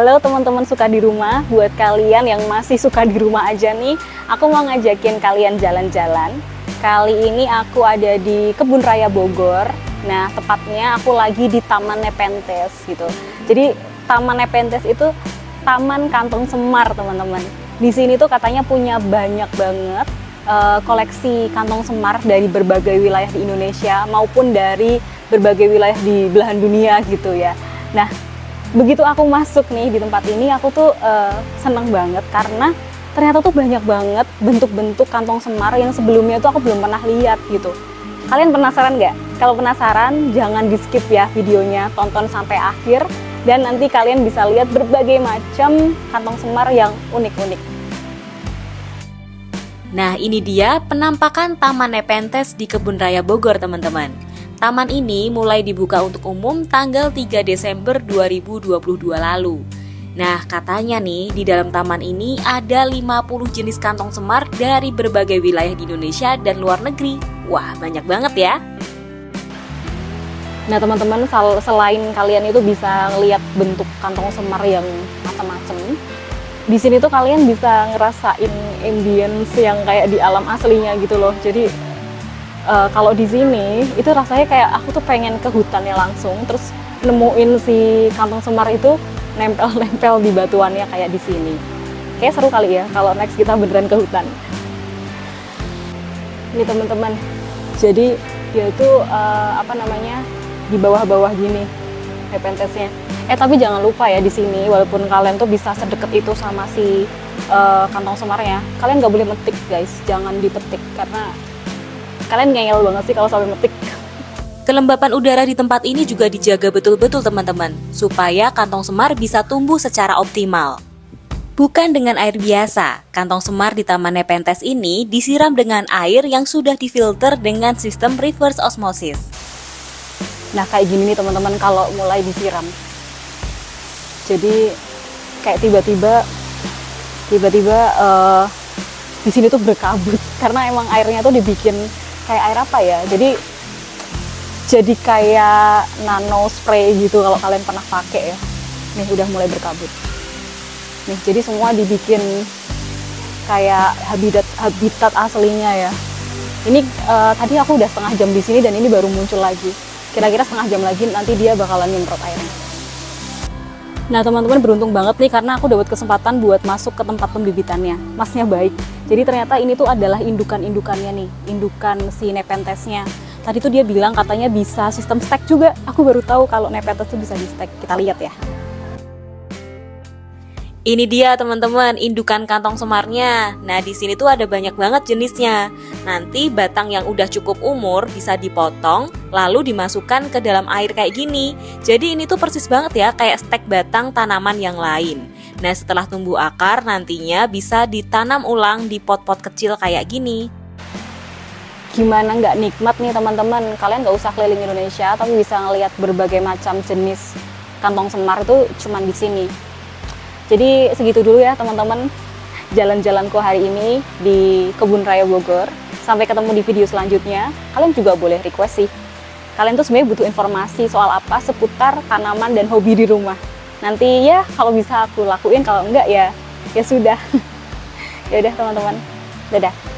Halo teman-teman suka di rumah, buat kalian yang masih suka di rumah aja nih, aku mau ngajakin kalian jalan-jalan. Kali ini aku ada di Kebun Raya Bogor. Nah, tepatnya aku lagi di Taman Nepenthes gitu. Jadi Taman Nepenthes itu taman kantong semar, teman-teman. Di sini tuh katanya punya banyak banget koleksi kantong semar dari berbagai wilayah di Indonesia maupun dari berbagai wilayah di belahan dunia gitu ya. Nah, begitu aku masuk nih di tempat ini, aku tuh seneng banget karena ternyata tuh banyak banget bentuk-bentuk kantong semar yang sebelumnya tuh aku belum pernah lihat gitu. Kalian penasaran nggak? Kalau penasaran, jangan di-skip ya videonya, tonton sampai akhir dan nanti kalian bisa lihat berbagai macam kantong semar yang unik-unik. Nah, ini dia penampakan Taman Nepenthes di Kebun Raya Bogor, teman-teman. Taman ini mulai dibuka untuk umum tanggal 3 Desember 2022 lalu. Nah, katanya nih, di dalam taman ini ada 50 jenis kantong semar dari berbagai wilayah di Indonesia dan luar negeri. Wah, banyak banget ya. Nah, teman-teman, selain kalian itu bisa lihat bentuk kantong semar yang macam-macam, di sini tuh kalian bisa ngerasain ambience yang kayak di alam aslinya gitu loh. Jadi kalau di sini itu rasanya kayak aku tuh pengen ke hutannya langsung, terus nemuin si kantong semar itu nempel-nempel di batuannya kayak di sini. Kayak seru kali ya kalau next kita beneran ke hutan. Ini teman-teman, jadi dia tuh di bawah-bawah gini Nepenthesnya. Tapi jangan lupa ya di sini walaupun kalian tuh bisa sedekat itu sama si kantong semarnya, kalian nggak boleh metik guys, jangan dipetik karena kalian ngeyel banget sih kalau sampai metik. Kelembapan udara di tempat ini juga dijaga betul-betul teman-teman, supaya kantong semar bisa tumbuh secara optimal. Bukan dengan air biasa, kantong semar di Taman Nepenthes ini disiram dengan air yang sudah difilter dengan sistem reverse osmosis. Nah kayak gini nih teman-teman kalau mulai disiram. Jadi kayak tiba-tiba di sini tuh berkabut karena emang airnya tuh dibikin kayak air apa ya, jadi kayak nano spray gitu kalau kalian pernah pakai ya. Nih udah mulai berkabut nih, jadi semua dibikin kayak habitat aslinya ya. Ini tadi aku udah setengah jam di sini dan ini baru muncul lagi. Kira-kira setengah jam lagi nanti dia bakalan nyemprot airnya. Nah teman-teman, beruntung banget nih karena aku dapat kesempatan buat masuk ke tempat pembibitannya. Masnya baik. Jadi ternyata ini tuh adalah indukan-indukannya nih, indukan si Nepenthesnya. Tadi tuh dia bilang katanya bisa sistem stek juga. Aku baru tahu kalau Nepenthes tuh bisa di stek. Kita lihat ya. Ini dia teman-teman, indukan kantong semarnya. Nah di sini tuh ada banyak banget jenisnya. Nanti batang yang udah cukup umur bisa dipotong, lalu dimasukkan ke dalam air kayak gini. Jadi ini tuh persis banget ya kayak stek batang tanaman yang lain. Nah setelah tumbuh akar nantinya bisa ditanam ulang di pot-pot kecil kayak gini. Gimana nggak nikmat nih teman-teman, kalian nggak usah keliling Indonesia tapi bisa ngelihat berbagai macam jenis kantong semar itu cuman di sini. Jadi segitu dulu ya teman-teman jalan-jalanku hari ini di Kebun Raya Bogor. Sampai ketemu di video selanjutnya. Kalian juga boleh request sih. Kalian tuh sebenarnya butuh informasi soal apa seputar tanaman dan hobi di rumah. Nanti ya kalau bisa aku lakuin, kalau enggak ya sudah. Ya udah teman-teman. Dadah.